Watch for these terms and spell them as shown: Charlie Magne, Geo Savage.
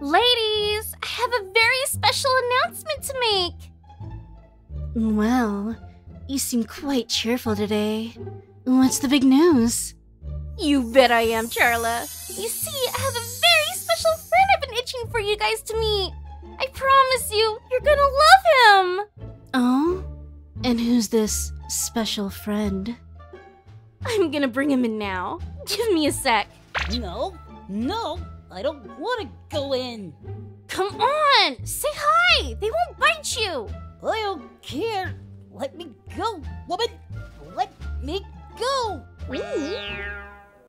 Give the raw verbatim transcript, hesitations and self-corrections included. Ladies, I have a very special announcement to make! Well, you seem quite cheerful today. What's the big news? You bet I am, Charla. You see, I have a very special friend I've been itching for you guys to meet. I promise you, you're gonna love him! Oh? And who's this special friend? I'm gonna bring him in now. Give me a sec. No, no, I don't want to go in. Come on, say hi. They won't bite you. I don't care. Let me go, woman. Let me go.